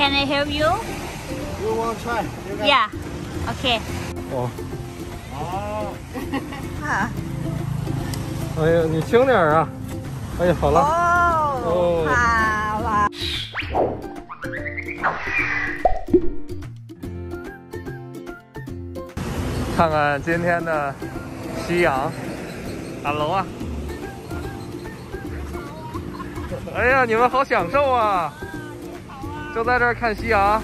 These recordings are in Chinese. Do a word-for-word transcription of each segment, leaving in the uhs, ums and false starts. Can I help you? You want to try? You can. Yeah. Okay. Oh. Oh。啊。哎呀，你轻点啊！哎呀，好了。哦。好了。看看今天的夕阳，打楼啊！哎呀，你们好享受啊！就在这儿看夕阳。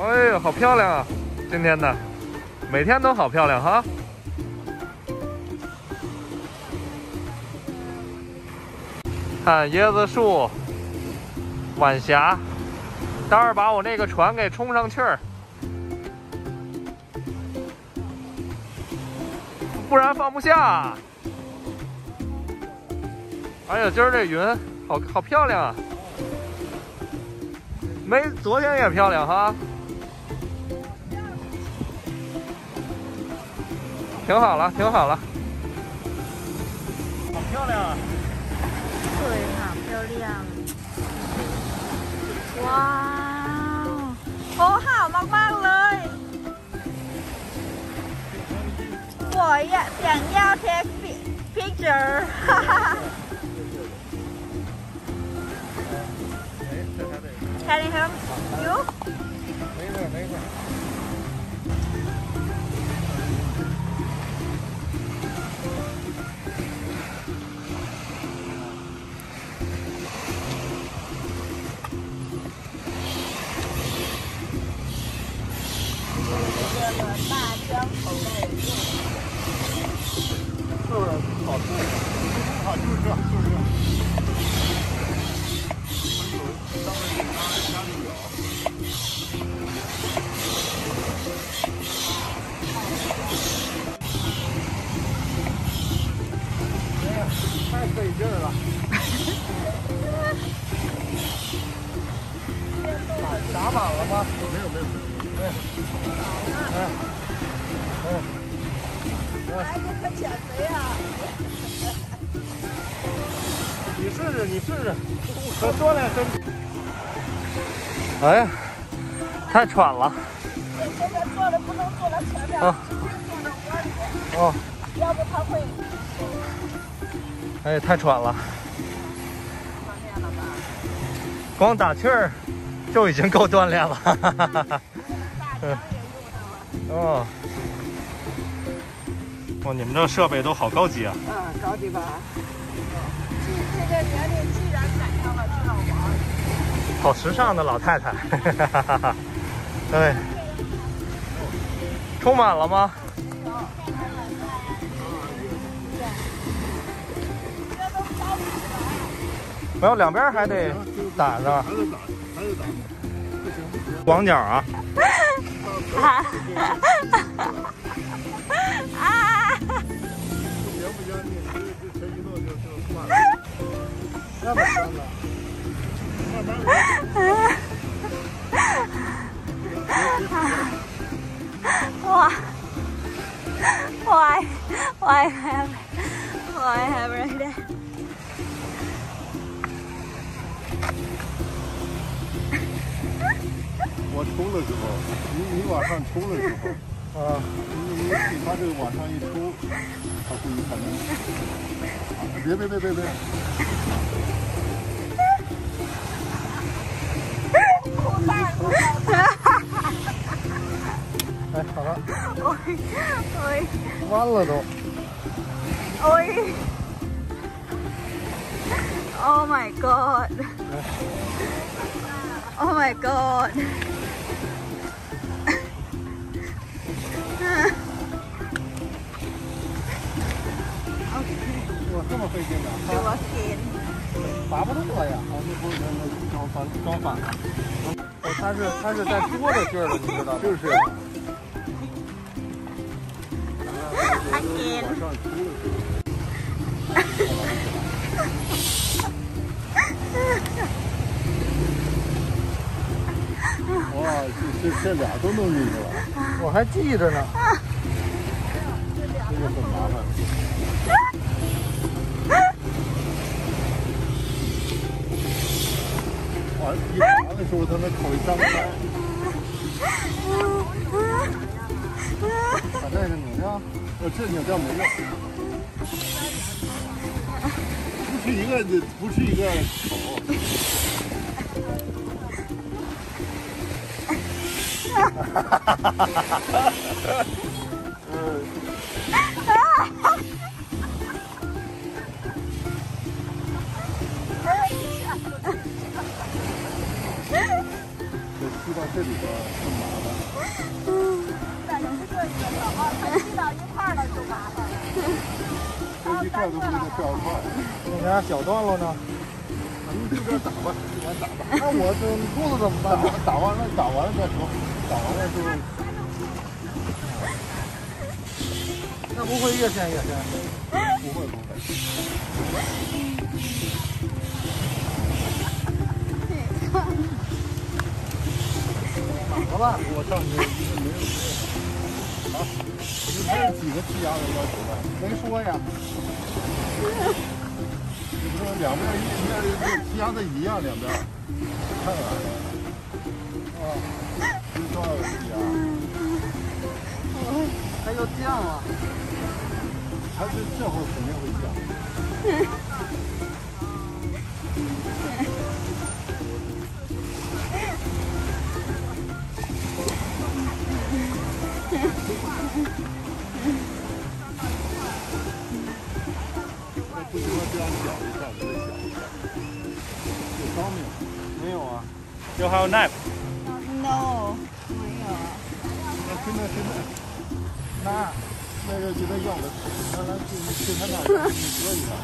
哎呦，好漂亮啊！今天的，每天都好漂亮哈。看椰子树、晚霞，待会儿把我那个船给冲上去儿，不然放不下。哎呀，今儿这云好好漂亮啊！没，昨天也漂亮哈，挺好了，挺好了，好漂亮啊！对，好漂亮！哇，好好มากๆเลย我也想要 take picture， 哈哈。Can I help you? 没事没事。这个辣椒口味，就是好吃，好就是这，就是这。太费劲了。打满了吗？没有没有没有。哎哎哎！哎，你可减肥啊！你试试，你试试，多锻炼身体。哎呀，太喘了。这现在坐着不能坐到前面，直接坐到窝里。哦。要不他会。哎，太喘了，光打气儿就已经够锻炼了。哈哈哈。嗯。哦。哇，你们这设备都好高级啊！嗯，高级吧。这这个年龄居然赶上了这老王。好时尚的老太太。哈哈哈。对。充满了吗？没有，两边还得打是吧？还得打，还得打，不行不行。广角啊！啊！啊！不行不行，你这这这一弄就就算了，那不行了，慢慢来。我我我 have 我 have right there。我冲的时候，你你往上冲的时候，啊，你你你把这个往上一冲，它会才能。别别别别别！我大哥。哎，好了。我我。弯了都。我。Oh my god. Oh my god. 我这么费劲的？对，我天，拔不动了呀！啊，那不是那装反装反了？哦，他是他是在多的劲儿了，你知道吗？就是。阿天。哇，这这这俩都弄进去了，我还记着呢。这个很麻烦。完一完的时候，他那口一张开，把这个拧上，呃，这拧掉没用。不是一个，不是一个口。哈哈哈哈哈哈！嗯。 吸到这里边更麻烦。嗯，但是这个小猫它吸到一块儿了就麻烦了。这一块都不能掉一块儿，那咱小段落呢？咱们这边打吧，这边打吧。那我这裤子怎么办？打完了，打完了再说。打完了就……那不会越陷越深？不会不会。 好吧，我上去一个没有啊，你还有几个气压的要求啊？没说呀。你不说两边一一气压的一样，两边看看啊，就多少个气压？还要降啊？它这这会儿肯定会降。不行了，这样搅一下，这样搅一下。有烧饼？没有啊。You have knife? No， 没有。那真的真的，那那就觉得要了，让他去去他那儿去说一下。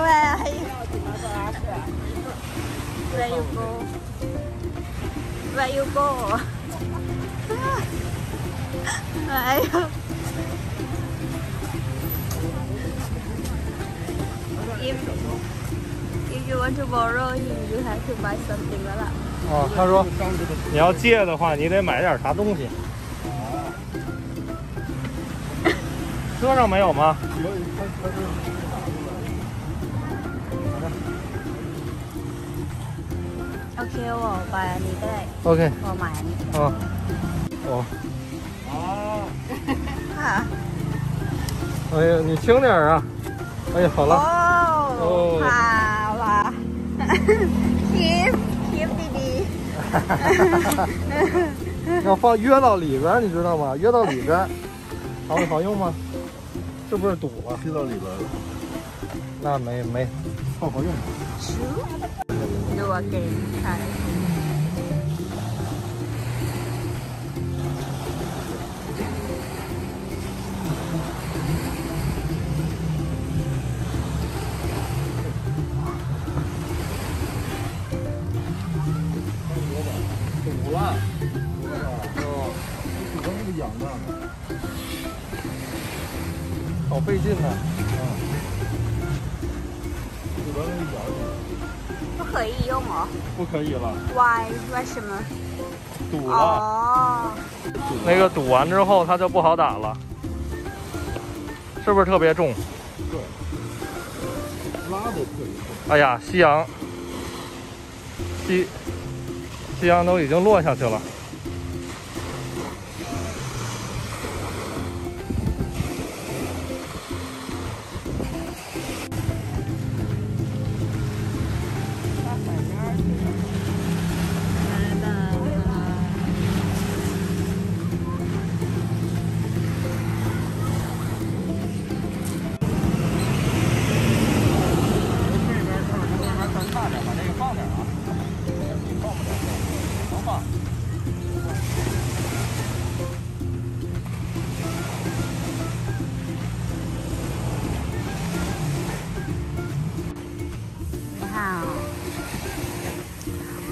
喂，Where you go? Where you go? 哎呀！ If, if you want to borrow him, you have to buy something like that. 哦，他说你要借的话，你得买点啥东西。车上没有吗？有，他他是打出来。OK， 我把你带。OK。我买你。哦。哦。哦。啊。哎呀，你轻点啊！哎呀，好了。 Oh, wow. Keep, keep, baby. 要放约到里边，你知道吗？约到里边，好好用吗？是不是堵了？约到里边了？那没没，好好用。Do again. Try. 好费劲呢，啊！不能咬你。不可以用吗？不可以了。Why？ 为什么？堵了。哦。那个堵完之后，它就不好打了，是不是特别重？对。拉都特别重。哎呀，夕阳，夕夕阳都已经落下去了。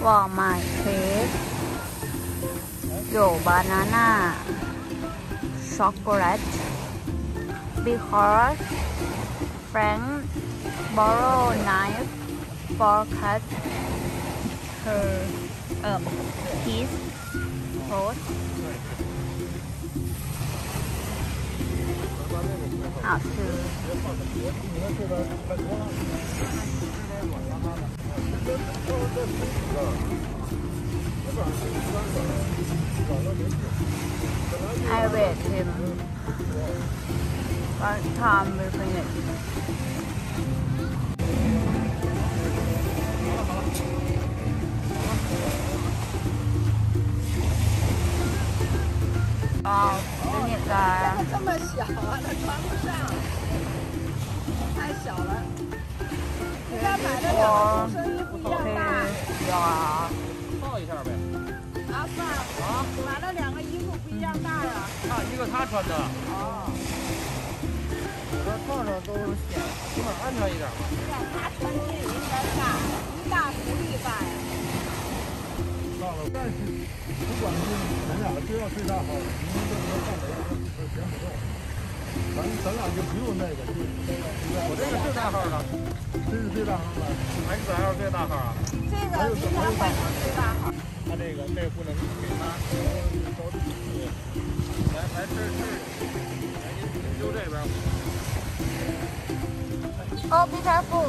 Wow, my cake. Yo, banana, chocolate, big heart, Frank, borrow knife, fork, cut, her, um, his, coat. 好吃。I read him one time we finished. 这这么小啊，它穿不上，太小了。人家买的两身衣服一样大。啊，抱一下呗。啊，算了。啊，买了两个衣服不一样大呀。啊，一个他穿的。哦。我说放上都显，起码安全一点嘛。让他穿这个应该大，一大福利大呀。到了，但是不管是咱俩都要对他好，你们这能干得了。 行不用，咱咱俩就不用那个，我这个最大号了，这是最大号了，还是还是最大号啊？这个平常换成最大号。他这个这不能给他收收底，来来这这，来您您就这边。哦，比他富。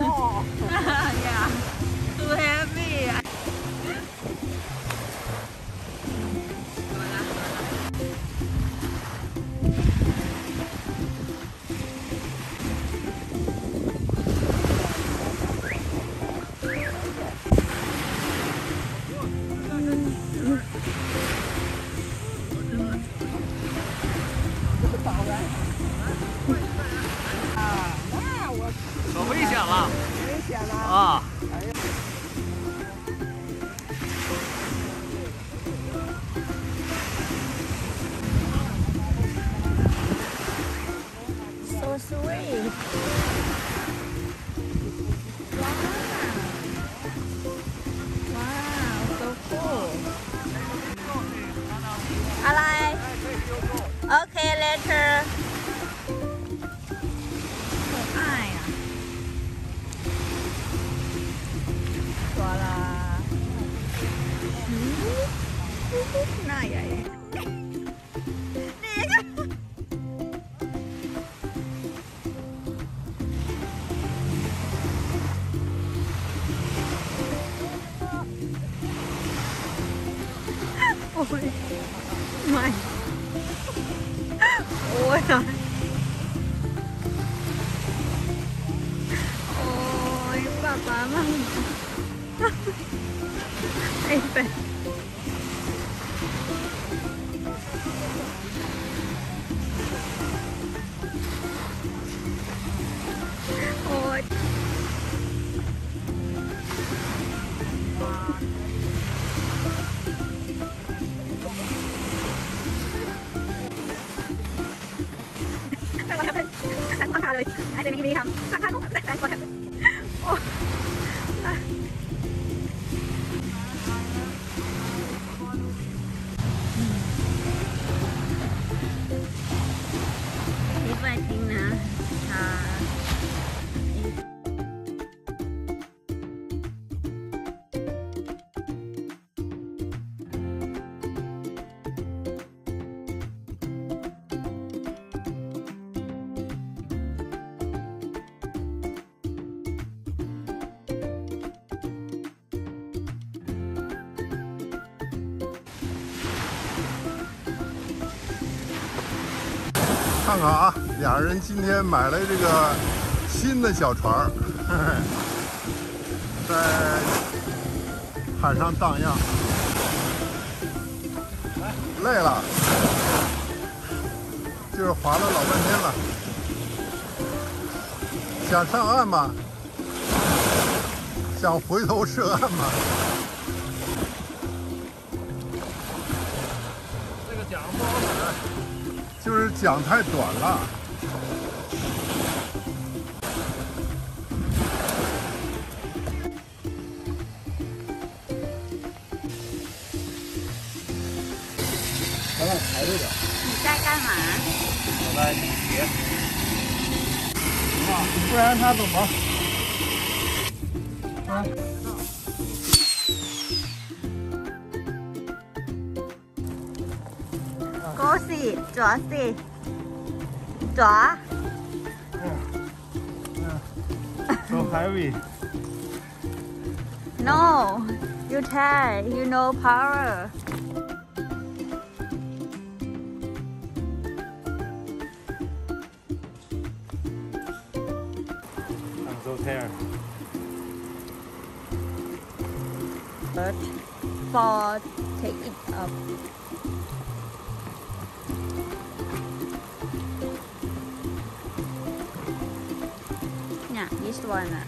No. Yeah. Too heavy. Okay, later. 可爱呀！说啦。嗯，那呀呀。这个。Oh my. My. 我呀，哦，爸爸妈妈，哎对，我，看看啊，俩人今天买了这个新的小船儿，在海上荡漾，累了，就是划了老半天了。想上岸吗？想回头是岸吗？讲不好使，就是讲太短了。咱俩排队点。你在干嘛？我在洗鞋。啊，不然他怎么？啊。 左四，左四，左。嗯嗯。So heavy. No, you try. You know power. I'm so tired. But for take it up. 你说呢？